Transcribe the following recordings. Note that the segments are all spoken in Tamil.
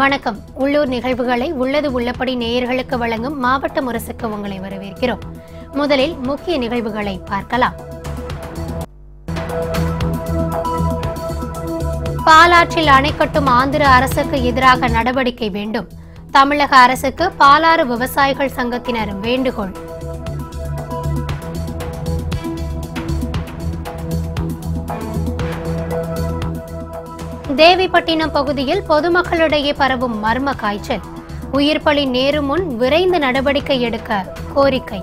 வணக்கம். உள்ளூர் நிகழ்வுகளை உள்ளது உள்ளபடி நேயர்களுக்கு வழங்கும் மாவட்ட முரசுக்கு உங்களை வரவேற்கிறோம். முதலில் முக்கிய நிகழ்வுகளை பார்க்கலாம். பாலாற்றில் அணை கட்டும் ஆந்திர அரசுக்கு எதிராக நடவடிக்கை வேண்டும். தமிழக அரசுக்கு பாலாறு விவசாயிகள் சங்கத்தினர் வேண்டுகோள். தேவிப்பட்டினம் பகுதியில் பொதுமக்களிடையே பரவும் மர்ம காய்ச்சல். உயிர் பலி நேரும் முன் விரைந்து நடவடிக்கை எடுக்க கோரிக்கை.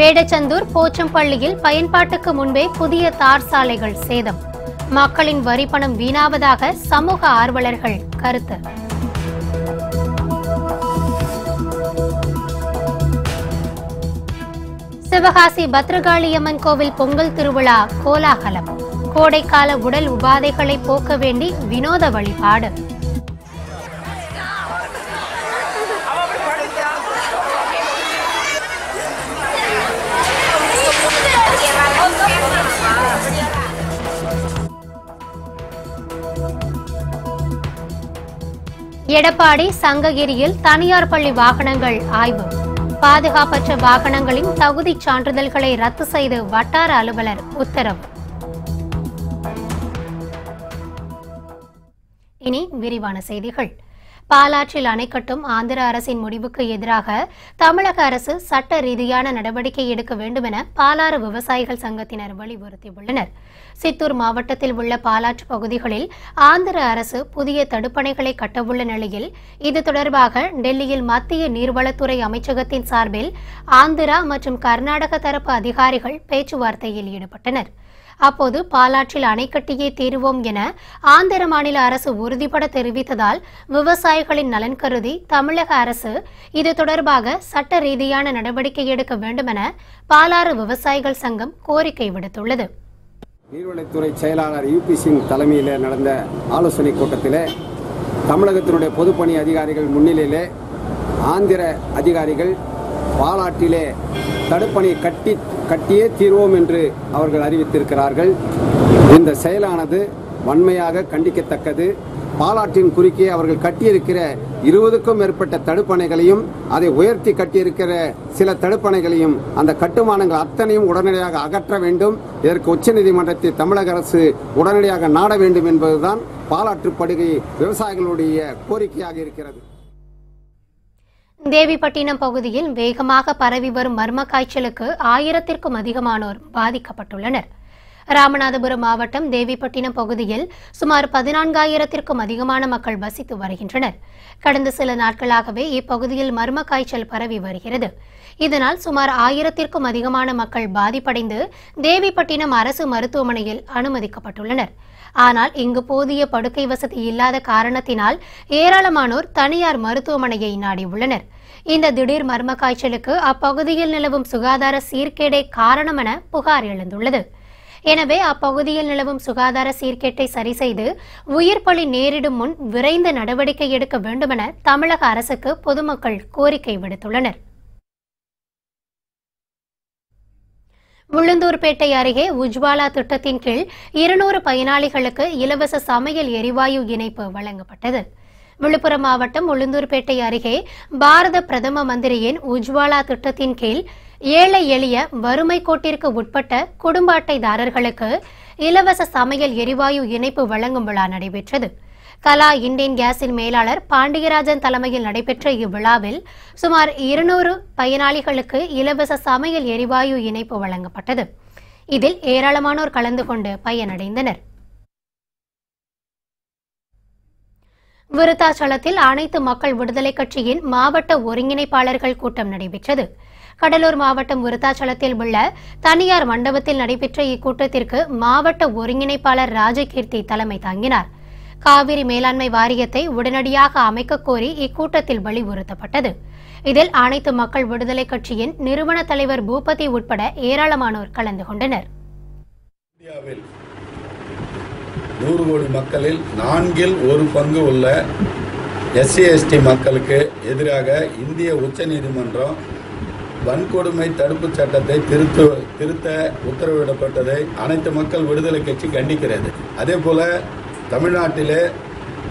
வேடச்சந்தூர் போச்சம்பள்ளியில் பயன்பாட்டுக்கு முன்பே புதிய தார் சாலைகள் சேதம். மக்களின் வரிப்பணம் வீணாவதாக சமூக ஆர்வலர்கள் கருத்து. சிவகாசி பத்ரகாளியம்மன் கோவில் பொங்கல் திருவிழா கோலாகலம். கோடைக்கால உடல் உபாதைகளை போக்க வேண்டி வினோத வழிபாடு. எடப்பாடி சங்ககிரியில் தனியார் பள்ளி வாகனங்கள் ஆய்வு. பாதுகாப்பற்ற வாகனங்களின் தகுதி சான்றிதழ்களை ரத்து செய்து வட்டார அலுவலர் உத்தரவு. இனி விரிவான செய்திகள். பாலாற்றில் அணை கட்டும் ஆந்திர அரசின் முடிவுக்கு எதிராக தமிழக அரசு சட்ட ரீதியான நடவடிக்கை எடுக்க வேண்டும் என பாலாறு விவசாயிகள் சங்கத்தினர் வலியுறுத்தியுள்ளனர். சித்தூர் மாவட்டத்தில் உள்ள பாலாற்று பகுதிகளில் ஆந்திர அரசு புதிய தடுப்பணைகளை கட்டவுள்ள நிலையில் இது தொடர்பாக டெல்லியில் மத்திய நீர்வளத்துறை அமைச்சகத்தின் சார்பில் ஆந்திரா மற்றும் கர்நாடக தரப்பு அதிகாரிகள் பேச்சுவார்த்தையில் ஈடுபட்டனர். அப்போது பாலாற்றில் அணை கட்டியே தீருவோம் என ஆந்திர மாநில அரசு உறுதிபட தெரிவித்ததால் விவசாயிகளின் நலன் கருதி தமிழக அரசு இது தொடர்பாக சட்ட ரீதியான நடவடிக்கை எடுக்க வேண்டும் என பாலாறு விவசாயிகள் சங்கம் கோரிக்கை விடுத்துள்ளது. நீர்வளத்துறை செயலாளர் யூபி சிங் தலைமையில் நடந்த ஆலோசனை கூட்டத்தில் தமிழகத்தினுடைய பொதுப்பணி அதிகாரிகள் முன்னிலையிலே ஆந்திர அதிகாரிகள் பாலாற்றிலே தடுப்பணை கட்டியே தீர்வோம் என்று அவர்கள் அறிவித்திருக்கிறார்கள். இந்த செயலானது வன்மையாக கண்டிக்கத்தக்கது. பாலாற்றின் குறுக்கே அவர்கள் கட்டியிருக்கிற 20க்கும் மேற்பட்ட தடுப்பணைகளையும் அதை உயர்த்தி கட்டியிருக்கிற சில தடுப்பணைகளையும் அந்த கட்டுமானங்கள் அத்தனையும் உடனடியாக அகற்ற வேண்டும். இதற்கு உச்சநீதிமன்றத்தை தமிழக அரசு உடனடியாக நாட வேண்டும் என்பதுதான் பாலாற்று படுகை விவசாயிகளுடைய கோரிக்கையாக இருக்கிறது. தேவிப்பட்டினம் பகுதியில் வேகமாக பரவி வரும் மர்ம காய்ச்சலுக்கு 1000க்கும் அதிகமானோர் பாதிக்கப்பட்டுள்ளனர். ராமநாதபுரம் மாவட்டம் தேவிப்பட்டினம் பகுதியில் சுமார் 14,000க்கும் அதிகமான மக்கள் வசித்து வருகின்றனர். கடந்த சில நாட்களாகவே இப்பகுதியில் மர்ம காய்ச்சல் பரவி வருகிறது. இதனால் சுமார் 1000க்கும் அதிகமான மக்கள் பாதிப்படைந்து தேவிப்பட்டினம் அரசு மருத்துவமனையில் அனுமதிக்கப்பட்டுள்ளனர். ஆனால் இங்கு போதிய படுக்கை வசதி இல்லாத காரணத்தினால் ஏராளமானோர் தனியார் மருத்துவமனையை நாடியுள்ளனர். இந்த திடீர் மர்ம காய்ச்சலுக்கு அப்பகுதியில் நிலவும் சுகாதார சீர்கேடே காரணம் என புகார் எழுந்துள்ளது. எனவே அப்பகுதியில் நிலவும் சுகாதார சீர்கேட்டை சரி செய்து உயிர் பலி நேரிடும் முன் விரைந்த நடவடிக்கை எடுக்க வேண்டும் என தமிழக அரசுக்கு பொதுமக்கள் கோரிக்கை விடுத்துள்ளனர். முள்ளந்தூர்பேட்டை அருகே உஜ்வாலா திட்டத்தின் கீழ் 200 பயனாளிகளுக்கு இலவச சமையல் எரிவாயு இணைப்பு வழங்கப்பட்டது. விழுப்புரம் மாவட்டம் முள்ளந்தூர்பேட்டை அருகே பாரத பிரதம மந்திரியின் உஜ்வாலா திட்டத்தின் கீழ் ஏழை எளிய வறுமை கோட்டிற்கு உட்பட்ட குடும்ப அட்டைதாரர்களுக்கு இலவச சமையல் எரிவாயு இணைப்பு வழங்கும் விழா நடைபெற்றது. கலா இண்டியன் கேஸின் மேலாளர் பாண்டியராஜன் தலைமையில் நடைபெற்ற இவ்விழாவில் சுமார் 200 பயனாளிகளுக்கு இலவச சமையல் எரிவாயு இணைப்பு வழங்கப்பட்டது. இதில் ஏராளமானோர் கலந்து கொண்டு பயனடைந்தனர். விருத்தாச்சலத்தில் அனைத்து மக்கள் விடுதலை கட்சியின் மாவட்ட ஒருங்கிணைப்பாளர்கள் கூட்டம் நடைபெற்றது. கடலூர் மாவட்டம் விருத்தாச்சலத்தில் உள்ள தனியார் மண்டபத்தில் நடைபெற்ற இக்கூட்டத்திற்கு மாவட்ட ஒருங்கிணைப்பாளர் ராஜகீர்த்தி தலைமை தாங்கினார். காவிரி மேலாண்மை வாரியத்தை உடனடியாக அமைக்க கோரி இக்கூட்டத்தில் வலியுறுத்தப்பட்டது. இதில் அனைத்து மக்கள் விடுதலை கட்சியின் நிறுவன தலைவர் பூபதி உட்பட ஏராளமானோர் கலந்து கொண்டனர். இந்தியாவில் 100 கோடி மக்களில் 4 1/4 உள்ள SC/ST மக்களுக்கு எதிராக இந்திய உச்சநீதிமன்றம் வன்கொடுமை தடுப்பு சட்டத்தை திருத்த உத்தரவிடப்பட்டதை அனைத்து மக்கள் விடுதலை கட்சி கண்டிக்கிறது. அதே போல தமிழ்நாட்டிலே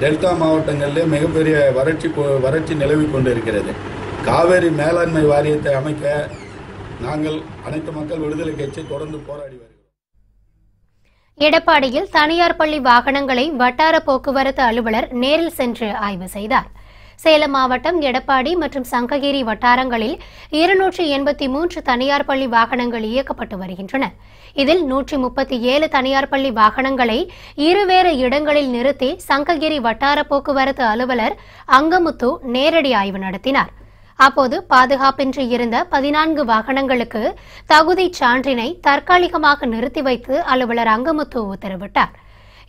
டெல்டா மாவட்டங்களிலே மிகப்பெரிய வறட்சி நிலவி கொண்டிருக்கிறது. காவேரி மேலாண்மை வாரியத்தை அமைக்க நாங்கள் அனைத்து மக்கள் விடுதலை கட்சி தொடர்ந்து போராடி வருகிறோம். எடப்பாடியில் தனியார் பள்ளி வாகனங்களை வட்டார போக்குவரத்து அலுவலர் நேரில் சென்று ஆய்வு செய்தார். சேலம் மாவட்டம் எடப்பாடி மற்றும் சங்ககிரி வட்டாரங்களில் 283 தனியார் பள்ளி வாகனங்கள் இயக்கப்பட்டு வருகின்றன. இதில் 137 தனியார் பள்ளி வாகனங்களை இருவேறு இடங்களில் நிறுத்தி சங்ககிரி வட்டார போக்குவரத்து அலுவலர் அங்கமுத்து நேரடி ஆய்வு நடத்தினார். அப்போது பாதுகாப்பின்றி இருந்த 14 வாகனங்களுக்கு தகுதி சான்றினை தற்காலிகமாக நிறுத்தி வைத்து அலுவலர் அங்கமுத்து உத்தரவிட்டார்.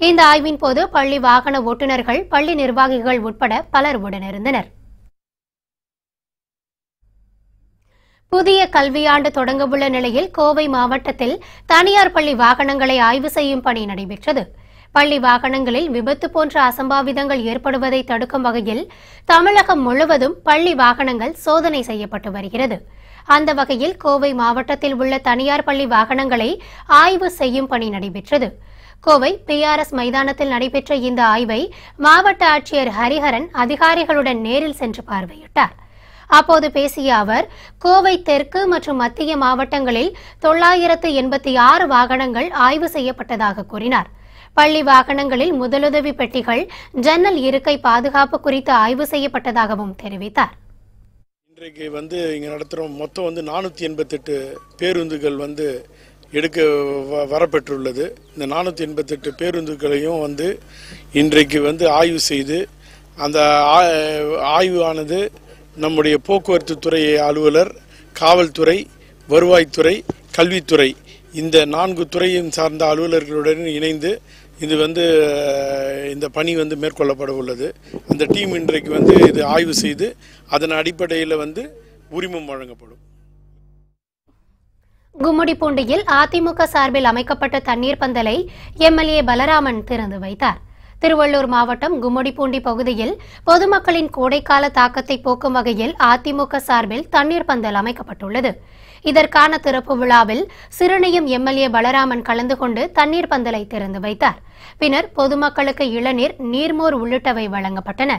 இந்த ஆய்வின் போது பள்ளி வாகன ஓட்டுநர்கள், பள்ளி நிர்வாகிகள் உட்பட பலர் உடனிருந்தனர். புதிய கல்வியாண்டு தொடங்கவுள்ள நிலையில் கோவை மாவட்டத்தில் தனியார் பள்ளி வாகனங்களை ஆய்வு செய்யும் பணி நடைபெற்றது. பள்ளி வாகனங்களில் விபத்து போன்ற அசம்பாவிதங்கள் ஏற்படுவதை தடுக்கும் வகையில் தமிழகம் முழுவதும் பள்ளி வாகனங்கள் சோதனை செய்யப்பட்டு வருகிறது. அந்த வகையில் கோவை மாவட்டத்தில் உள்ள தனியார் பள்ளி வாகனங்களை ஆய்வு செய்யும் பணி நடைபெற்றது. கோவை PRS மைதானத்தில் நடைபெற்ற இந்த ஆய்வை மாவட்ட ஆட்சியர் ஹரிஹரன் அதிகாரிகளுடன் நேரில் சென்று பார்வையிட்டார். அப்போது பேசிய அவர், கோவை தெற்கு மற்றும் மத்திய மாவட்டங்களில் 986 வாகனங்கள் ஆய்வு செய்யப்பட்டதாக கூறினார். பள்ளி வாகனங்களில் முதலுதவி பெட்டிகள், ஜன்னல் இருக்கை பாதுகாப்பு குறித்து ஆய்வு செய்யப்பட்டதாகவும் தெரிவித்தார். இன்றைக்கு இங்கே நடத்துகிறோம். மொத்தம் 488 பேருந்துகள் எடுக்க வரப்பெற்றுள்ளது. இந்த 488 பேருந்துகளையும் இன்றைக்கு ஆய்வு செய்து அந்த ஆய்வானது நம்முடைய போக்குவரத்து துறை அலுவலர், காவல்துறை, வருவாய்த்துறை, கல்வித்துறை இந்த 4 துறையின் சார்ந்த அலுவலர்களுடன் இணைந்து இந்த பணி மேற்கொள்ளப்பட உள்ளது. அந்த டீம் இன்றைக்கு இது ஆய்வு செய்து அதன் அடிப்படையில் உரிமம் வழங்கப்படும். கும்மிடிப்பூண்டியில் அதிமுக சார்பில் அமைக்கப்பட்ட தண்ணீர் பந்தலை MLA பலராமன் திறந்து வைத்தார். திருவள்ளூர் மாவட்டம் கும்மிடிப்பூண்டி பகுதியில் பொதுமக்களின் கோடைக்கால தாக்கத்தை போக்கும் வகையில் அதிமுக சார்பில் தண்ணீர் பந்தல் அமைக்கப்பட்டுள்ளது. இதற்கான திறப்பு விழாவில் சிறுநீயம் MLA பலராமன் கலந்து கொண்டு தண்ணீர் பந்தலை திறந்து வைத்தார். பின்னர் பொதுமக்களுக்கு இளநீர், நீர்மோர் உள்ளிட்டவை வழங்கப்பட்டன.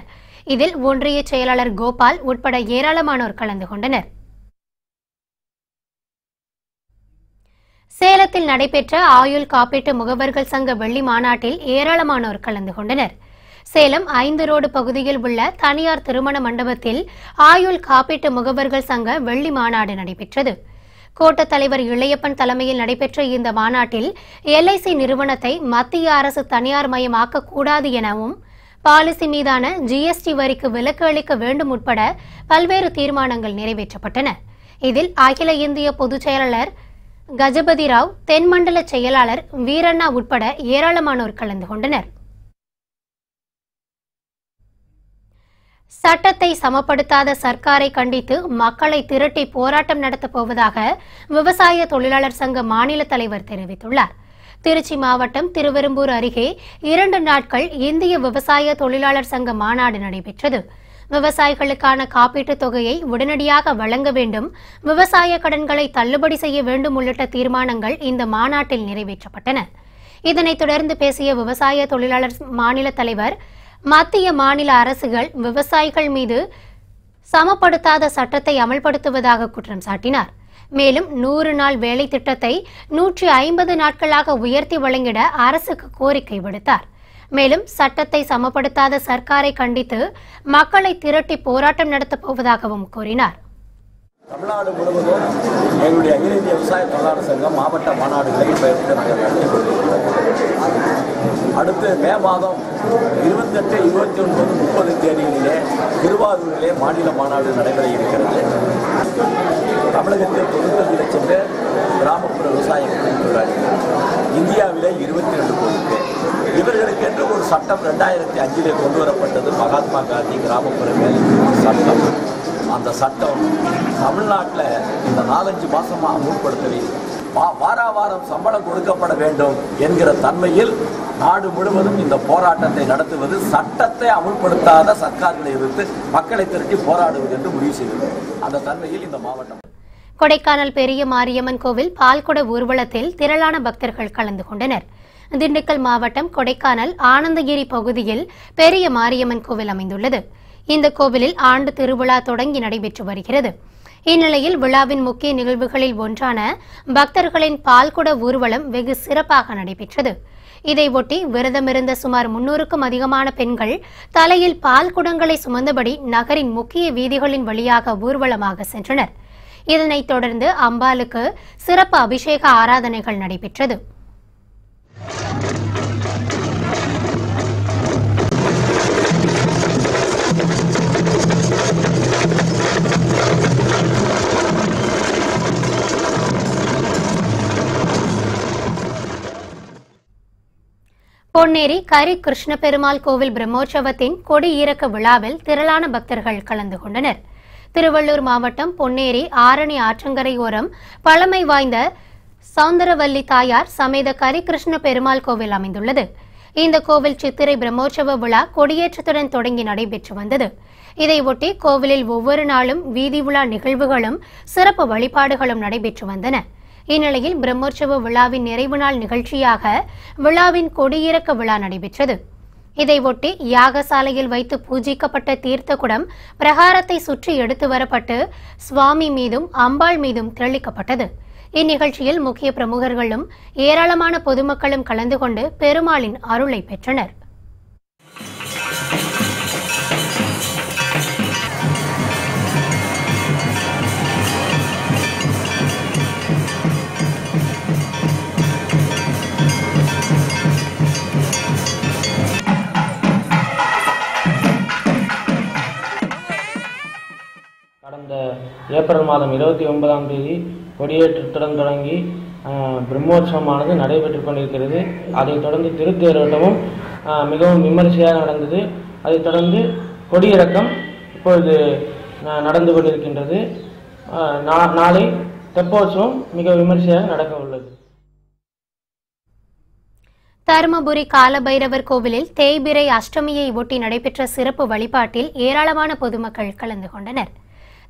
இதில் ஒன்றிய செயலாளர் கோபால் உட்பட ஏராளமானோர் கலந்து கொண்டனர். சேலத்தில் நடைபெற்ற ஆயுள் காப்பீட்டு முகவர்கள் சங்க வெள்ளி மாநாட்டில் ஏராளமானோர் கலந்து கொண்டனர். சேலம் 5 ரோடு பகுதியில் உள்ள தனியார் திருமண மண்டபத்தில் ஆயுள் காப்பீட்டு முகவர்கள் சங்க வெள்ளி மாநாடு நடைபெற்றது. கோட்ட தலைவர் இளையப்பன் தலைமையில் நடைபெற்ற இந்த மாநாட்டில் LIC நிறுவனத்தை மத்திய அரசு தனியார் மயமாக்க கூடாது எனவும் பாலிசி மீதான GST வரிக்கு விலக்கு அளிக்க வேண்டும் உட்பட பல்வேறு தீர்மானங்கள் நிறைவேற்றப்பட்டன. இதில் அகில இந்திய பொதுச் செயலாளர் கஜபதி ராவ், தென்மண்டல செயலாளர் வீரண்ணா உட்பட ஏராளமானோர் கலந்து கொண்டனர். சட்டத்தை சமப்படுத்தாத சர்க்காரை கண்டித்து மக்களை திரட்டி போராட்டம் நடத்தப் போவதாக விவசாய தொழிலாளர் சங்க மாநில தலைவர் தெரிவித்துள்ளார். திருச்சி மாவட்டம் திருவெரும்பூர் அருகே 2 நாட்கள் இந்திய விவசாய தொழிலாளர் சங்க மாநாடு நடைபெற்றது. விவசாயிகளுக்கான காப்பீட்டுத் தொகையை உடனடியாக வழங்க வேண்டும், விவசாய கடன்களை தள்ளுபடி செய்ய வேண்டும் உள்ளிட்ட தீர்மானங்கள் இந்த மாநாட்டில் நிறைவேற்றப்பட்டன. இதனைத் தொடர்ந்து பேசிய விவசாய தொழிலாளர் மாநில தலைவர், மத்திய மாநில அரசுகள் விவசாயிகள் மீது சமப்படுத்தாத சட்டத்தை அமல்படுத்துவதாக குற்றம் சாட்டினார். மேலும் 100 நாள் வேலை திட்டத்தை 150 நாட்களாக உயர்த்தி வழங்கிட அரசுக்கு கோரிக்கை விடுத்தார். மேலும் சட்டத்தை சமப்படுத்தாத சர்க்காரை கண்டித்து மக்களை திரட்டி போராட்டம் நடத்தப் போவதாகவும் கூறினார். தமிழ்நாடு முழுவதும் எங்களுடைய அகில இந்திய விவசாய தொழிலாளர் சங்கம் மாவட்ட மாநாடுகளை அடுத்து மே மாதம் 28, 29, 30 தேதிகளிலே திருவாரூரிலே மாநில மாநாடு நடைபெற இருக்கிறது. தமிழகத்தில் 95 லட்சம் பேர் கிராமப்புற விவசாயிகள் உள்ளார்கள். இந்தியாவிலே 22 கோடி பேர். இவர்களுக்கு என்று ஒரு சட்டம் 2005-ல் கொண்டு வரப்பட்டது. மகாத்மா காந்தி கிராமப்புற வேலை சட்டம். அந்த சட்டம் தமிழ்நாட்டில் இந்த 4-5 மாதமாக அமுல்படுத்தவே வாரா வாரம் சம்பளம் கொடுக்கப்பட வேண்டும் என்கிற தன்மையில் நாடு முழுவதும் இந்த போராட்டத்தை நடத்துவது சட்டத்தை அமுல்படுத்தாத சர்க்கார்களை எதிர்த்து மக்களை திரட்டி போராடுவது என்று முடிவு செய்தது. அந்த தன்மையில் இந்த மாவட்டம் கொடைக்கானல் பெரிய மாரியம்மன் கோவில் பால்குட ஊர்வலத்தில் திரளான பக்தர்கள் கலந்து கொண்டனர். திண்டுக்கல் மாவட்டம் கொடைக்கானல் ஆனந்தகிரி பகுதியில் பெரிய மாரியம்மன் கோவில் அமைந்துள்ளது. இந்த கோவிலில் ஆண்டு திருவிழா தொடங்கி நடைபெற்று வருகிறது. இந்நிலையில் விழாவின் முக்கிய நிகழ்வுகளில் ஒன்றான பக்தர்களின் பால்குட ஊர்வலம் வெகு சிறப்பாக நடைபெற்றது. இதையொட்டி விரதமிருந்த சுமார் 300க்கும் அதிகமான பெண்கள் தலையில் பால் குடங்களை சுமந்தபடி நகரின் முக்கிய வீதிகளின் வழியாக ஊர்வலமாக சென்றனர். இதனைத் தொடர்ந்து அம்பாளுக்கு சிறப்பு அபிஷேக ஆராதனைகள் நடைபெற்றது. பொன்னேரி கரி கிருஷ்ண பெருமாள் கோவில் பிரம்மோற்சவத்தின் கொடியிறக்க விழாவில் திரளான பக்தர்கள் கலந்து கொண்டனர். திருவள்ளூர் மாவட்டம் பொன்னேரி ஆரணி ஆற்றங்கரையோரம் பழமை வாய்ந்த சௌந்தரவல்லி தாயார் சமேத கரி கிருஷ்ண பெருமாள் கோவில் அமைந்துள்ளது. இந்த கோவில் சித்திரை பிரம்மோற்சவ விழா கொடியேற்றத்துடன் தொடங்கி நடைபெற்று வந்தது. இதையொட்டி கோவிலில் ஒவ்வொரு நாளும் வீதி விழா நிகழ்வுகளும் சிறப்பு வழிபாடுகளும் நடைபெற்று வந்தன. இந்நிலையில் பிரம்மோற்சவ விழாவின் நிறைவு நாள் நிகழ்ச்சியாக விழாவின் கொடியிறக்க விழா நடைபெற்றது. இதையொட்டி யாகசாலையில் வைத்து பூஜிக்கப்பட்ட தீர்த்த குடம் பிரகாரத்தை சுற்றி எடுத்து வரப்பட்டு சுவாமி மீதும் அம்பாள் மீதும் தெளிக்கப்பட்டது. இந்நிகழ்ச்சியில் முக்கிய பிரமுகர்களும் ஏராளமான பொதுமக்களும் கலந்து கொண்டு பெருமாளின் அருளை பெற்றனர். கடந்த ஏப்ரல் மாதம் 29ஆம் தேதி கொடியேற்றத்துடன் தொடங்கி பிரம்மோற்சவமானது நடைபெற்று கொண்டிருக்கிறது. அதைத் தொடர்ந்து திருத்தேரோட்டமும் மிகவும் விமரிசையாக நடந்தது. அதைத் தொடர்ந்து கொடியிறக்கம் இப்பொழுது நடந்து கொண்டிருக்கின்றது. நாளை தெப்போற்சவம் மிக விமரிசையாக நடக்க உள்ளது. தருமபுரி காலபைரவர் கோவிலில் தேய்பிறை அஷ்டமியை ஒட்டி நடைபெற்ற சிறப்பு வழிபாட்டில் ஏராளமான பொதுமக்கள் கலந்து கொண்டனர்.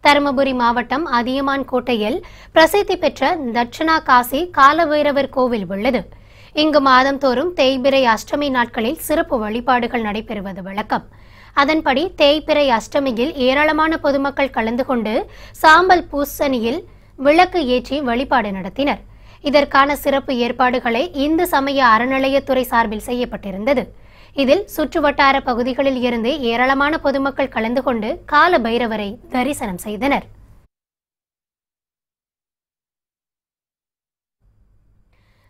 தருமபுரி மாவட்டம் அதியமான் கோட்டையில் பிரசித்தி பெற்ற தட்சணா காசி காலபைரவர் கோவில் உள்ளது. இங்கு மாதந்தோறும் தேய்பிறை அஷ்டமி நாட்களில் சிறப்பு வழிபாடுகள் நடைபெறுவது வழக்கம். அதன்படி தேய்பிறை அஷ்டமியில் ஏராளமான பொதுமக்கள் கலந்து கொண்டு சாம்பல் பூசணியில் விளக்கு ஏற்றி வழிபாடு நடத்தினர். இதற்கான சிறப்பு ஏற்பாடுகளை இந்து சமய அறநிலையத்துறை சார்பில் செய்யப்பட்டிருந்தது. இதில் சுற்றுவட்டார பகுதிகளில் இருந்து ஏராளமான பொதுமக்கள் கலந்து கொண்டு கால பைரவரை தரிசனம் செய்தனர்.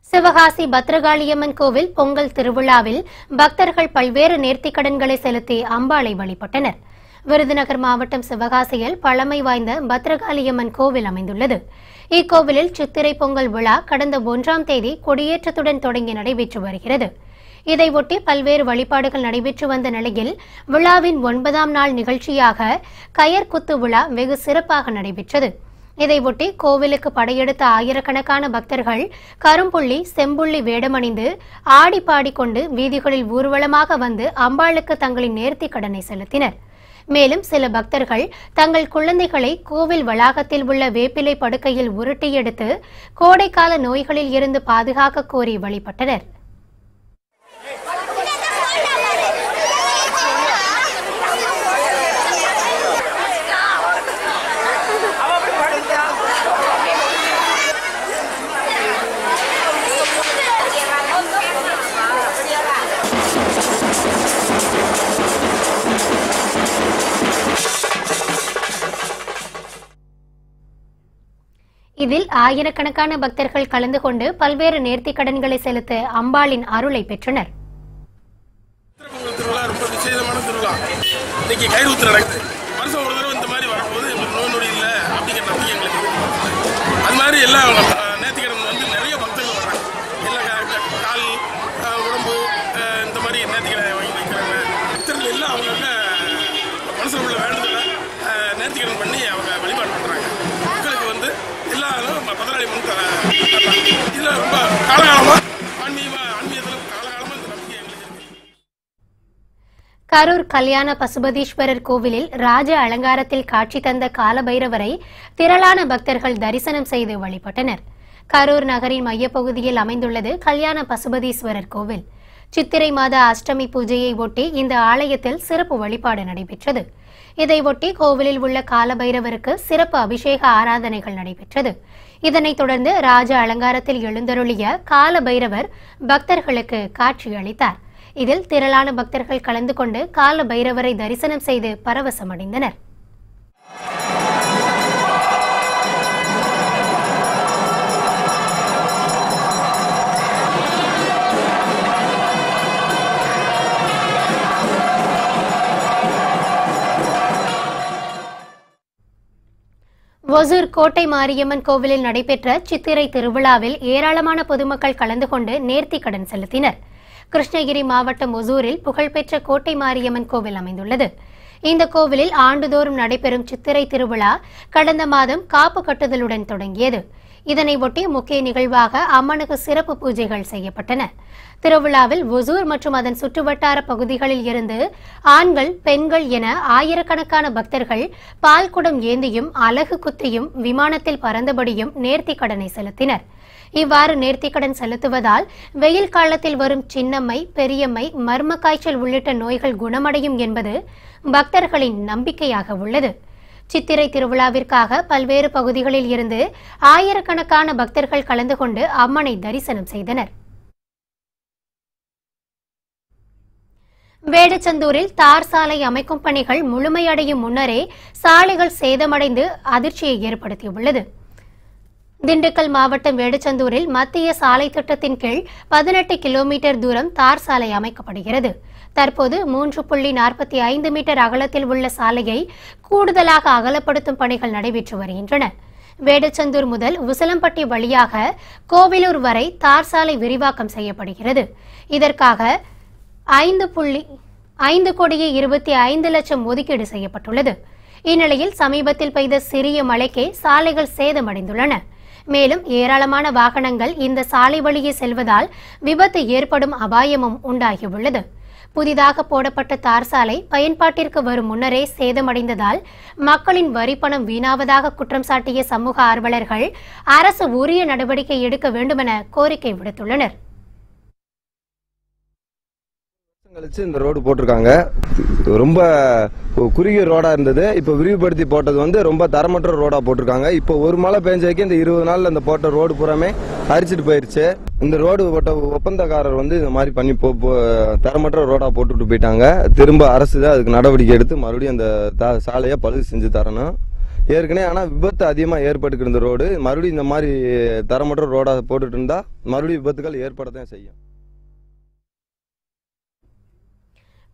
சிவகாசி பத்ரகாளியம்மன் கோவில் பொங்கல் திருவிழாவில் பக்தர்கள் பல்வேறு நேர்த்திக்கடன்களை செலுத்தி அம்பாளை வழிபட்டனர். விருதுநகர் மாவட்டம் சிவகாசியில் பழமை வாய்ந்த பத்ரகாளியம்மன் கோவில் அமைந்துள்ளது. இக்கோவிலில் சித்திரை பொங்கல் விழா கடந்த 1ஆம் தேதி கொடியேற்றத்துடன் தொடங்கி நடைபெற்று வருகிறது. இதையொட்டி பல்வேறு வழிபாடுகள் நடைபெற்று வந்த நிலையில் விழாவின் 9ஆம் நாள் நிகழ்ச்சியாக கயர்குத்து விழா வெகு சிறப்பாக நடைபெற்றது. இதையொட்டி கோவிலுக்கு படையெடுத்த ஆயிரக்கணக்கான பக்தர்கள் கரும்புள்ளி செம்புள்ளி வேடமணிந்து ஆடி பாடிக்கொண்டு வீதிகளில் ஊர்வலமாக வந்து அம்பாளுக்கு தங்களின் நேர்த்தி கடனை செலுத்தினர். மேலும் சில பக்தர்கள் தங்கள் குழந்தைகளை கோவில் வளாகத்தில் உள்ள வேப்பிலை படுக்கையில் உருட்டி எடுத்து கோடைக்கால நோய்களில் இருந்து பாதுகாக்க கோரி வழிபட்டனர். இதில் ஆயிரக்கணக்கான பக்தர்கள் கலந்து கொண்டு பல்வேறு நேர்த்திக் கடன்களை செலுத்த அம்பாளின் அருளை பெற்றனர். கரூர் கல்யாண பசுபதீஸ்வரர் கோவிலில் ராஜ அலங்காரத்தில் காட்சி தந்த காலபைரவரை திரளான பக்தர்கள் தரிசனம் செய்து வழிபட்டனர். கரூர் நகரின் மையப்பகுதியில் அமைந்துள்ளது கல்யாண பசுபதீஸ்வரர் கோவில். சித்திரை மாத அஷ்டமி பூஜையை ஒட்டி இந்த ஆலயத்தில் சிறப்பு வழிபாடு நடைபெற்றது. இதையொட்டி கோவிலில் உள்ள காலபைரவருக்கு சிறப்பு அபிஷேக ஆராதனைகள் நடைபெற்றது. இதனைத் தொடர்ந்து ராஜ அலங்காரத்தில் எழுந்தருளிய காலபைரவர் பக்தர்களுக்கு காட்சி அளித்தார். இதில் திரளான பக்தர்கள் கலந்து கொண்டு காலபைரவரை தரிசனம் செய்து பரவசமடைந்தனர். ஒசூர் கோட்டை மாரியம்மன் கோவிலில் நடைபெற்ற சித்திரை திருவிழாவில் ஏராளமான பொதுமக்கள் கலந்து கொண்டு நேர்த்திக் கடன் செலுத்தினர். கிருஷ்ணகிரி மாவட்டம் ஒசூரில் புகழ்பெற்ற கோட்டை மாரியம்மன் கோவில் அமைந்துள்ளது. இந்த கோவிலில் ஆண்டுதோறும் நடைபெறும் சித்திரை திருவிழா கடந்த மாதம் காப்பு கட்டுதலுடன் தொடங்கியது. இதனையொட்டி முக்கிய நிகழ்வாக அம்மனுக்கு சிறப்பு பூஜைகள் செய்யப்பட்டன. திருவிழாவில் ஒசூர் மற்றும் அதன் சுற்றுவட்டார பகுதிகளில் இருந்து ஆண்கள், பெண்கள் என ஆயிரக்கணக்கான பக்தர்கள் பால்குடம் ஏந்தியும் அலகு குத்தியும் விமானத்தில் பறந்தபடியும் நேர்த்திக் கடனை செலுத்தினர். இவ்வாறு நேர்த்திக் கடன் செலுத்துவதால் வெயில் காலத்தில் வரும் சின்னம்மை, பெரியம்மை, மர்ம காய்ச்சல் உள்ளிட்ட நோய்கள் குணமடையும் என்பது பக்தர்களின் நம்பிக்கையாக உள்ளது. சித்திரை திருவிழாவிற்காக பல்வேறு பகுதிகளில் இருந்து ஆயிரக்கணக்கான பக்தர்கள் கலந்து கொண்டு அம்மனை தரிசனம் செய்தனர். வேடச்சந்தூரில் தார் சாலை அமைக்கும் பணிகள் முழுமையடையும் முன்னரே சாலைகள் சேதமடைந்து அதிர்ச்சியை ஏற்படுத்தியுள்ளது. திண்டுக்கல் மாவட்டம் வேடச்சந்தூரில் மத்திய சாலை திட்டத்தின் கீழ் 18 கிலோமீட்டர் தூரம் தார் சாலை அமைக்கப்படுகிறது. தற்போது 3.45 மீட்டர் அகலத்தில் உள்ள சாலையை கூடுதலாக அகலப்படுத்தும் பணிகள் நடைபெற்று வருகின்றன. வேடச்சந்தூர் முதல் உசலம்பட்டி வழியாக கோவிலூர் வரை தார் சாலை விரிவாக்கம் செய்யப்படுகிறது. இதற்காக 5,25,00,000 ஒதுக்கீடு செய்யப்பட்டுள்ளது. இந்நிலையில் சமீபத்தில் பெய்த சிறிய மழைக்கே சாலைகள் சேதமடைந்துள்ளன. மேலும் ஏராளமான வாகனங்கள் இந்த சாலை வழியே செல்வதால் விபத்து ஏற்படும் அபாயமும் உண்டாகியுள்ளது. புதிதாக போடப்பட்ட தார் சாலை பயன்பாட்டிற்கு வரும் முன்னரே சேதமடைந்ததால் மக்களின் வரிப்பணம் வீணாவதாக குற்றம் சாட்டிய சமூக ஆர்வலர்கள் அரசு உரிய நடவடிக்கை எடுக்க வேண்டுமென கோரிக்கை விடுத்துள்ளனர். இந்த ரோடு போட்டிருக்காங்க, ரொம்ப குறுகிய ரோடா இருந்தது. இப்ப விரிவுபடுத்தி போட்டது வந்து ரொம்ப தரமற்ற ரோடா போட்டிருக்காங்க. இப்ப ஒரு மழை பெஞ்சதுக்கு இந்த 20 நாள்ல அந்த போட்ட ரோடு பூராமே அரிச்சிட்டு போயிருச்சு. இந்த ரோடு போட்ட ஒப்பந்தக்காரர் வந்து இந்த மாதிரி பண்ணி தரமற்ற ரோடா போட்டுட்டு போயிட்டாங்க. திரும்ப அரசு தான் அதுக்கு நடவடிக்கை எடுத்து மறுபடியும் அந்த சாலையை பழுது செஞ்சு தரணும். ஏற்கனவே ஆனால் விபத்து அதிகமாக ஏற்பட்டுக்கிட்டு இருந்த ரோடு மறுபடியும் இந்த மாதிரி தரமற்ற ரோடா போட்டுட்டு இருந்தா மறுபடியும் விபத்துகள் ஏற்படத்தான் செய்யும்.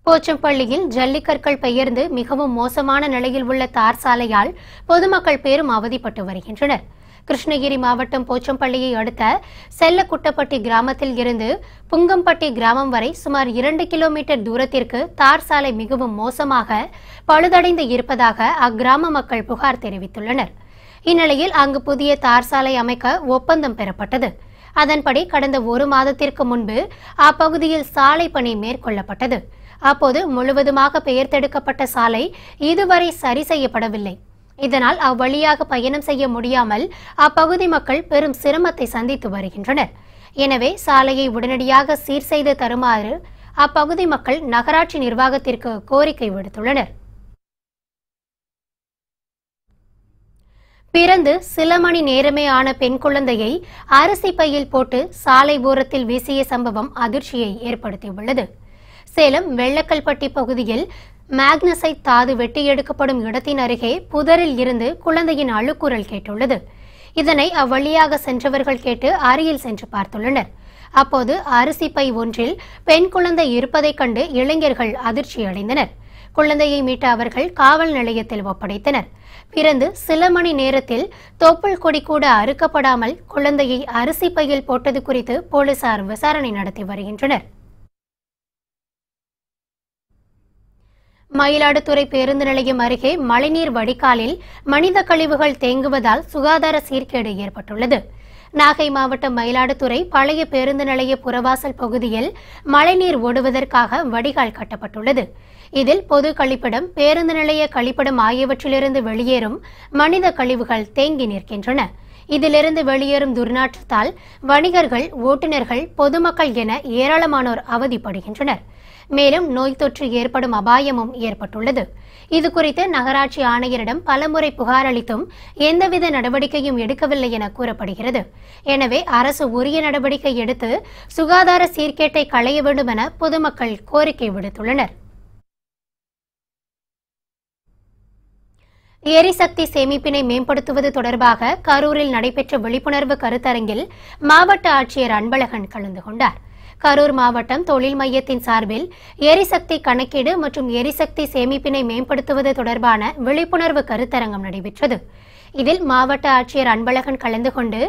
போச்சம்பள்ளியில் ஜல்லிக்கற்கள் பெயர்ந்து மிகவும் மோசமான நிலையில் உள்ள தார் சாலையால் பொதுமக்கள் பெரும் அவதிப்பட்டு வருகின்றனர். கிருஷ்ணகிரி மாவட்டம் போச்சம்பள்ளியை அடுத்த செல்லக்குட்டப்பட்டி கிராமத்தில் இருந்து புங்கம்பட்டி கிராமம் வரை சுமார் 2 கிலோமீட்டர் தூரத்திற்கு தார் சாலை மிகவும் மோசமாக பழுதடைந்து இருப்பதாக அக்கிராம மக்கள் புகார் தெரிவித்துள்ளனர். இந்நிலையில் அங்கு புதிய தார் சாலை அமைக்க ஒப்பந்தம் பெறப்பட்டது. அதன்படி கடந்த ஒரு மாதத்திற்கு முன்பு அப்பகுதியில் சாலை பணி மேற்கொள்ளப்பட்டது. அப்போது முழுவதுமாக பெயர்த்தெடுக்கப்பட்ட சாலை இதுவரை சரி செய்யப்படவில்லை. இதனால் அவ்வழியாக பயணம் செய்ய முடியாமல் அப்பகுதி மக்கள் பெரும் சிரமத்தை சந்தித்து வருகின்றனர். எனவே சாலையை உடனடியாக சீர் செய்து தருமாறு அப்பகுதி மக்கள் நகராட்சி நிர்வாகத்திற்கு கோரிக்கை விடுத்துள்ளனர். பிறந்து சில மணி நேரமே ஆன பெண் குழந்தையை அரிசி பையில் போட்டு சாலை ஓரத்தில் வீசிய சம்பவம் அதிர்ச்சியை ஏற்படுத்தியுள்ளது. சேலம் வெள்ளக்கல்பட்டி பகுதியில் மேக்னசைட் தாது வெட்டி எடுக்கப்படும் இடத்தின் அருகே புதரில் இருந்து குழந்தையின் அழுக்குரல் கேட்டுள்ளது. இதனை அவ்வழியாக சென்றவர்கள் கேட்டு அருகில் சென்று பார்த்துள்ளனர். அப்போது அரிசி பை ஒன்றில் பெண் குழந்தை இருப்பதைக் கண்டு இளைஞர்கள் அதிர்ச்சியடைந்தனர். குழந்தையை மீட்ட அவர்கள் காவல் நிலையத்தில் ஒப்படைத்தனர். பிறந்து சில மணி நேரத்தில் தொப்புள் கொடி கூட அறுக்கப்படாமல் குழந்தையை அரிசி பையில் போட்டது குறித்து போலீசார் விசாரணை நடத்தி வருகின்றனர். மயிலாடுதுறை பேருந்து நிலையம் அருகே மழைநீர் வடிகாலில் மனித கழிவுகள் தேங்குவதால் சுகாதார சீர்கேடு ஏற்பட்டுள்ளது. நாகை மாவட்டம் மயிலாடுதுறை பழைய பேருந்து நிலைய புறவாசல் பகுதியில் மழைநீர் ஓடுவதற்காக வடிகால் கட்டப்பட்டுள்ளது. இதில் பொது கழிப்பிடம், பேருந்து நிலைய கழிப்பிடம் ஆகியவற்றிலிருந்து வெளியேறும் மனித கழிவுகள் தேங்கி நிற்கின்றன. இதிலிருந்து வெளியேறும் துர்நாற்றத்தால் வணிகர்கள், ஓட்டுநர்கள், பொதுமக்கள் என ஏராளமானோர் அவதிப்படுகின்றனர். மேலும் நோய் தொற்று ஏற்படும் அபாயமும் ஏற்பட்டுள்ளது. இதுகுறித்து நகராட்சி ஆணையரிடம் பலமுறை புகார் அளித்தும் எந்தவித நடவடிக்கையும் எடுக்கவில்லை என கூறப்படுகிறது. எனவே அரசு உரிய நடவடிக்கை எடுத்து சுகாதார சீர்கேட்டை களைய வேண்டும் என பொதுமக்கள் கோரிக்கை விடுத்துள்ளனர். எரிசக்தி சேமிப்பினை மேம்படுத்துவது தொடர்பாக கரூரில் நடைபெற்ற விழிப்புணர்வு கருத்தரங்கில் மாவட்ட ஆட்சியர் அன்பழகன் கலந்து கொண்டார். கரூர் மாவட்டம் தொழில் மையத்தின் சார்பில் எரிசக்தி கணக்கீடு மற்றும் எரிசக்தி சேமிப்பினை மேம்படுத்துவது தொடர்பான விழிப்புணர்வு கருத்தரங்கம் நடைபெற்றது. இதில் மாவட்ட ஆட்சியர் அன்பழகன் கலந்து கொண்டு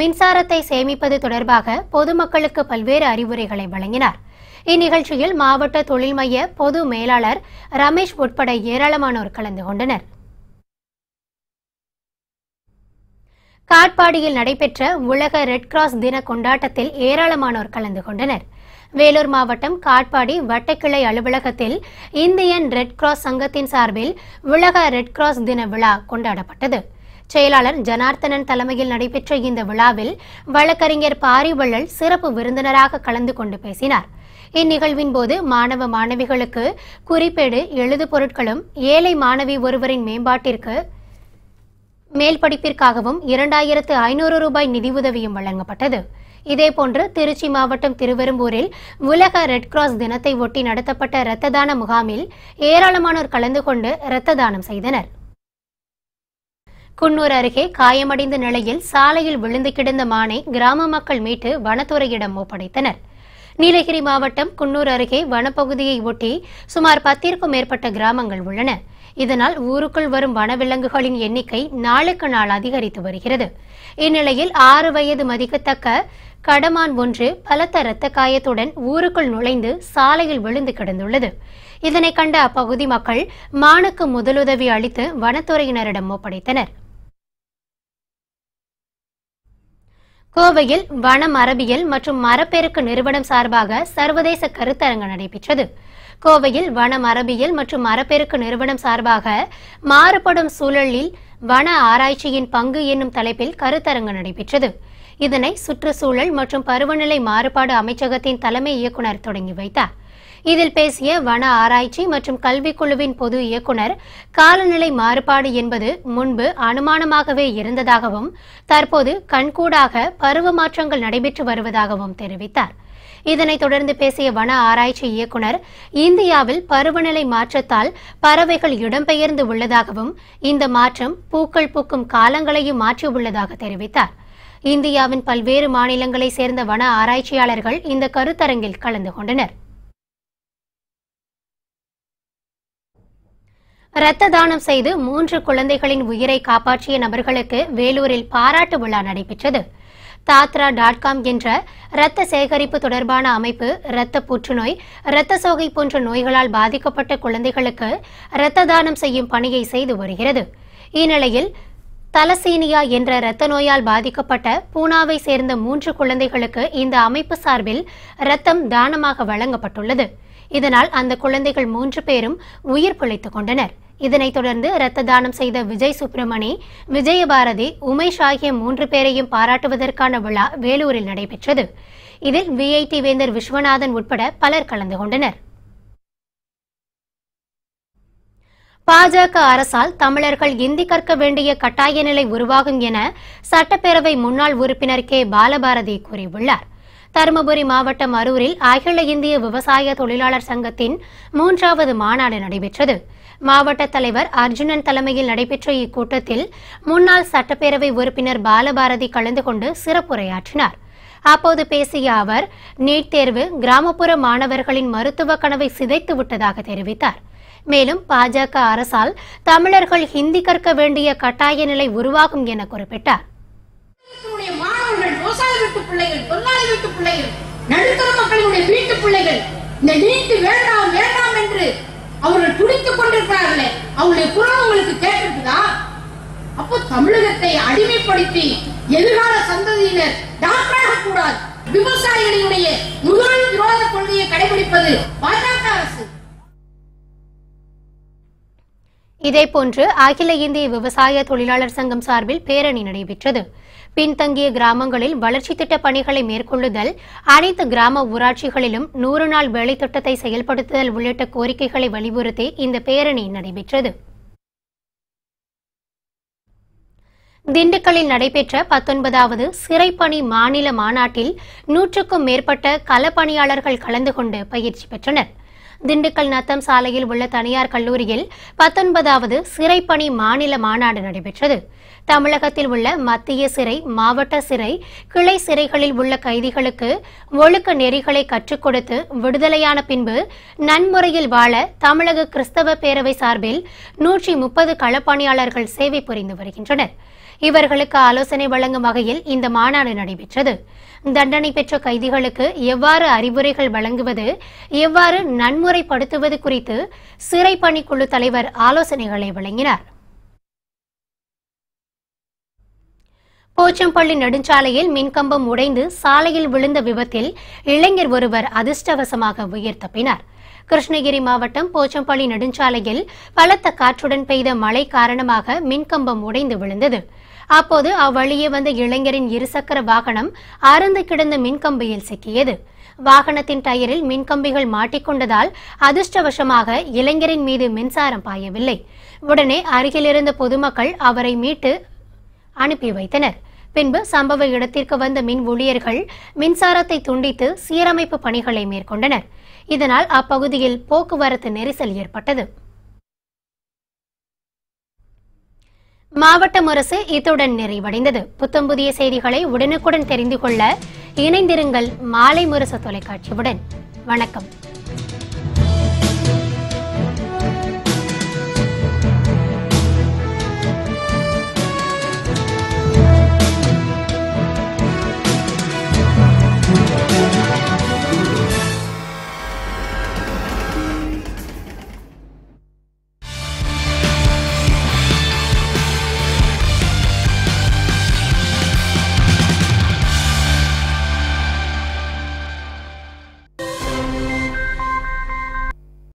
மின்சாரத்தை சேமிப்பது தொடர்பாக பொதுமக்களுக்கு பல்வேறு அறிவுரைகளை வழங்கினார். இந்நிகழ்ச்சியில் மாவட்ட தொழில் மைய பொது மேலாளர் ரமேஷ் உட்பட ஏராளமானோர் கலந்து கொண்டனர். காட்பாடியில் நடைபெற்ற உலக ரெட் கிராஸ் தின கொண்டாட்டத்தில் ஏராளமானோர் கலந்து கொண்டனர். வேலூர் மாவட்டம் காட்பாடி வட்டக்கிளை அலுவலகத்தில் இந்தியன் ரெட் கிராஸ் சங்கத்தின் சார்பில் உலக ரெட் கிராஸ் தின விழா கொண்டாடப்பட்டது. செயலாளர் ஜனார்த்தனன் தலைமையில் நடைபெற்ற இந்த விழாவில் வழக்கறிஞர் பாரிவள்ளல் சிறப்பு விருந்தினராக கலந்து கொண்டு பேசினார். இந்நிகழ்வின் போது மாணவ மாணவிகளுக்கு குறிப்பேடு, எழுது பொருட்களும், ஏழை மாணவி ஒருவரின் மேம்பாட்டிற்கு மேல் படிப்பிற்காகவும் 2500 ரூபாய் நிதியுதவியும் வழங்கப்பட்டது. இதேபோன்று திருச்சி மாவட்டம் திருவெரும்பூரில் உலக ரெட் கிராஸ் தினத்தை ஒட்டி நடத்தப்பட்ட இரத்த தான முகாமில் ஏராளமானோர் கலந்து கொண்டு இரத்த தானம் செய்தனர். குன்னூர் அருகே காயமடைந்த நிலையில் சாலையில் விழுந்து கிடந்த மானை கிராம மக்கள் மீட்டு வனத்துறையிடம் ஒப்படைத்தனர். நீலகிரி மாவட்டம் குன்னூர் அருகே வனப்பகுதியை ஒட்டி சுமார் 10க்கும் மேற்பட்ட கிராமங்கள் உள்ளன. இதனால் ஊருக்குள் வரும் வனவிலங்குகளின் எண்ணிக்கை நாளுக்கு நாள் அதிகரித்து வருகிறது. இந்நிலையில் 6 வயது மதிக்கத்தக்க கடமான் ஒன்று பலத்த இரத்த காயத்துடன் ஊருக்குள் நுழைந்து சாலையில் விழுந்து கிடந்துள்ளது. இதனை கண்ட அப்பகுதி மக்கள் மானுக்கு முதலுதவி அளித்து வனத்துறையினரிடம் ஒப்படைத்தனர். கோவையில் வன மரபியல் மற்றும் மரப்பெருக்கு நிறுவனம் சார்பாக சர்வதேச கருத்தரங்கு நடைபெற்றது. கோவையில் வன மரபியல் மற்றும் மரப்பெருக்கு நிறுவனம் சார்பாக மாறுபடும் சூழலில் வன ஆராய்ச்சியின் பங்கு என்னும் தலைப்பில் கருத்தரங்கு நடைபெற்றது. இதனை சுற்றுச்சூழல் மற்றும் பருவநிலை மாறுபாடு அமைச்சகத்தின் தலைமை இயக்குநர் தொடங்கி வைத்தார். இதில் பேசிய வன ஆராய்ச்சி மற்றும் கல்விக்குழுவின் பொது இயக்குநர், காலநிலை மாறுபாடு என்பது முன்பு அனுமானமாகவே இருந்ததாகவும் தற்போது கண்கூடாக பருவ மாற்றங்கள் நடைபெற்று வருவதாகவும் தெரிவித்தார். இதனைத் தொடர்ந்து பேசிய வன ஆராய்ச்சி இயக்குநர், இந்தியாவில் பருவநிலை மாற்றத்தால் பறவைகள் இடம்பெயர்ந்து உள்ளதாகவும் இந்த மாற்றம் பூக்கள் பூக்கும் காலங்களையும் மாற்றியுள்ளதாக தெரிவித்தார். இந்தியாவின் பல்வேறு மாநிலங்களைச் சேர்ந்த வன ஆராய்ச்சியாளர்கள் இந்த கருத்தரங்கில் கலந்து கொண்டனர். இரத்த தானம் செய்து 3 குழந்தைகளின் உயிரை காப்பாற்றிய நபர்களுக்கு வேலூரில் பாராட்டு விழா நடைபெற்றது. tathra.com என்ற இரத்த சேகரிப்பு தொடர்பான அமைப்பு இரத்த புற்றுநோய், இரத்த சோகை போன்ற நோய்களால் பாதிக்கப்பட்ட குழந்தைகளுக்கு இரத்த தானம் செய்யும் பணியை செய்து வருகிறது. இந்நிலையில் தலசீனியா என்ற இரத்த நோயால் பாதிக்கப்பட்ட பூனாவை சேர்ந்த 3 குழந்தைகளுக்கு இந்த அமைப்பு சார்பில் இரத்தம் தானமாக வழங்கப்பட்டுள்ளது. இதனால் அந்த குழந்தைகள் 3 பேரும் உயிர் பிழைத்துக் கொண்டனர். இதனைத் தொடர்ந்து இரத்த தானம் செய்த விஜய் சுப்பிரமணி, விஜயபாரதி, உமேஷ் ஆகிய 3 பேரையும் பாராட்டுவதற்கான விழா வேலூரில் நடைபெற்றது. இதில் விஐடி வேந்தர் விஸ்வநாதன் உட்பட பலர் கலந்து கொண்டனர். பாஜக அரசால் தமிழர்கள் இந்தி கற்க வேண்டிய கட்டாய நிலை உருவாகும் என சட்டப்பேரவை முன்னாள் உறுப்பினர் கே. பாலபாரதி கூறியுள்ளார். தருமபுரி மாவட்டம் அரூரில் அகில இந்திய விவசாய தொழிலாளர் சங்கத்தின் 3வது மாநாடு நடைபெற்றது. மாவட்ட தலைவர் அர்ஜுனன் தலைமையில் நடைபெற்ற இக்கூட்டத்தில் முன்னாள் சட்டப்பேரவை உறுப்பினர் பாலபாரதி கலந்து கொண்டு சிறப்புரையாற்றினார். அப்போது பேசிய அவர், நீட் தேர்வு கிராமப்புற மாணவர்களின் மருத்துவ கனவை சிதைத்து விட்டதாக தெரிவித்தார். மேலும் பாஜக அரசால் தமிழர்கள் ஹிந்தி கற்க வேண்டிய கட்டாய நிலை உருவாகும் என குறிப்பிட்டார். அவர்கள் துடித்துக் கொண்டிருக்கிறார்களே, அவருடைய குரல் உங்களுக்கு கேட்டிருக்குதா? அப்போ தமிழகத்தை அடிமைப்படுத்தி எதிர்கால சந்ததியினர் டாக்டராக கூடாது. விவசாயிகளினுடைய முதல் விரோத கொள்கையை கடைபிடிப்பது பாஜக அரசு. இதேபோன்று அகில இந்திய விவசாய தொழிலாளர் சங்கம் சார்பில் பேரணி நடைபெற்றது. பின்தங்கிய கிராமங்களில் வளர்ச்சி திட்ட பணிகளை மேற்கொள்ளுதல், அனைத்து கிராம ஊராட்சிகளிலும் 100 நாள் வேலை திட்டத்தை செயல்படுத்துதல் உள்ளிட்ட கோரிக்கைகளை வலியுறுத்தி இந்த பேரணி நடைபெற்றது. திண்டுக்கல்லில் நடைபெற்ற 19வது சிறைப்பணி மாநில மாநாட்டில் 100க்கும் மேற்பட்ட களப்பணியாளர்கள் கலந்து கொண்டு பயிற்சி பெற்றனர். திண்டுக்கல் நத்தம் சாலையில் உள்ள தனியார் கல்லூரியில் 19வது சிறைப்பணி மாநில மாநாடு நடைபெற்றது. தமிழகத்தில் உள்ள மத்திய சிறை, மாவட்ட சிறை, கிளை சிறைகளில் உள்ள கைதிகளுக்கு ஒழுக்க நெறிகளை கற்றுக் கொடுத்து விடுதலையான பின்பு நன்முறையில் வாழ தமிழக கிறிஸ்தவ பேரவை சார்பில் 130 களப்பணியாளர்கள் சேவை புரிந்து வருகின்றனர். இவர்களுக்கு ஆலோசனை வழங்கும் வகையில் இந்த மாநாடு நடைபெற்றது. தண்டனை பெற்ற கைதிகளுக்கு எவ்வாறு அறிவுரைகள் வழங்குவது, எவ்வாறு நன்முறைப்படுத்துவது குறித்து சிறை பணிக்குழு தலைவர் ஆலோசனைகளை வழங்கினார். போச்சம்பள்ளி நெடுஞ்சாலையில் மின்கம்பம் உடைந்து சாலையில் விழுந்த விபத்தில் இளைஞர் ஒருவர் அதிர்ஷ்டவசமாக உயிர் தப்பினார். கிருஷ்ணகிரி மாவட்டம் போச்சம்பள்ளி நெடுஞ்சாலையில் பலத்த காற்றுடன் பெய்த மழை காரணமாக மின்கம்பம் உடைந்து விழுந்தது. அப்போது அவ்வழியே வந்த இளைஞரின் இருசக்கர வாகனம் அறுந்து கிடந்த மின்கம்பியில் சிக்கியது. வாகனத்தின் டயரில் மின்கம்பிகள் மாட்டிக்கொண்டதால் அதிர்ஷ்டவசமாக இளைஞரின் மீது மின்சாரம் பாயவில்லை. உடனே அருகிலிருந்த பொதுமக்கள் அவரை மீட்டு அனுப்பி வைத்தனர். பின்பு சம்பவ இடத்திற்கு வந்த மின் ஊழியர்கள் மின்சாரத்தை துண்டித்து சீரமைப்பு பணிகளை மேற்கொண்டனர். இதனால் அப்பகுதியில் போக்குவரத்து நெரிசல் ஏற்பட்டது. மாவட்ட முரசு இத்துடன் நிறைவடைந்தது. புத்தம்புதிய செய்திகளை உடனுக்குடன் தெரிந்து கொள்ள இணைந்திருங்கள் மாலை முரசு தொலைக்காட்சியுடன். வணக்கம்.